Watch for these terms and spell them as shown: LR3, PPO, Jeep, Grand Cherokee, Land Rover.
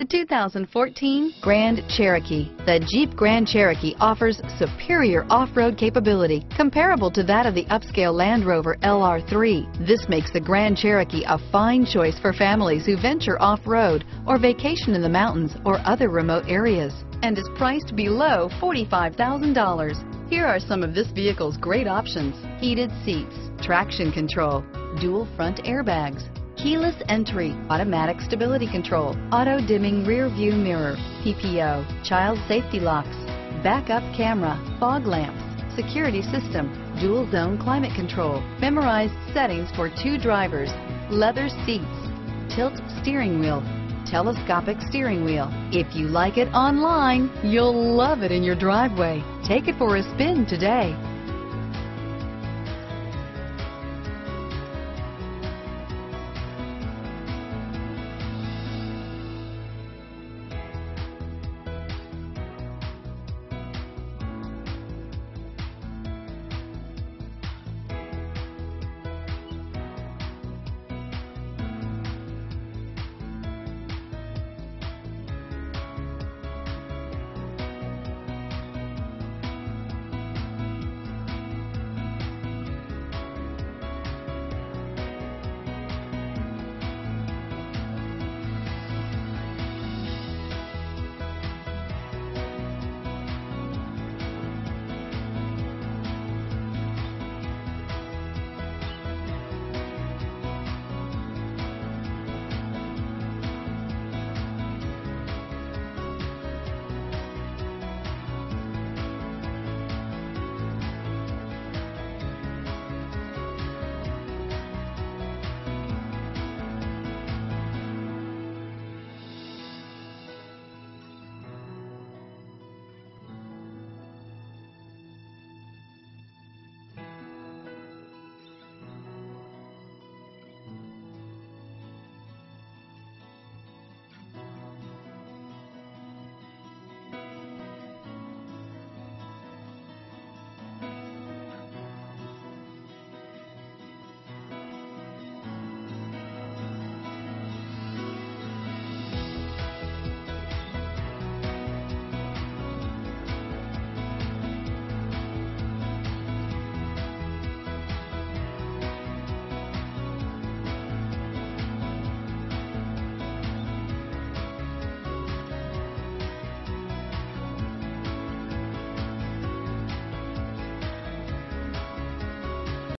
The 2014 Grand Cherokee. The Jeep Grand Cherokee offers superior off-road capability comparable to that of the upscale Land Rover LR3. This makes the Grand Cherokee a fine choice for families who venture off-road or vacation in the mountains or other remote areas, and is priced below $45,000. Here are some of this vehicle's great options: heated seats, traction control, dual front airbags, keyless entry, automatic stability control, auto dimming rear view mirror, PPO, child safety locks, backup camera, fog lamps, security system, dual zone climate control, memorized settings for 2 drivers, leather seats, tilt steering wheel, telescopic steering wheel. If you like it online, you'll love it in your driveway. Take it for a spin today.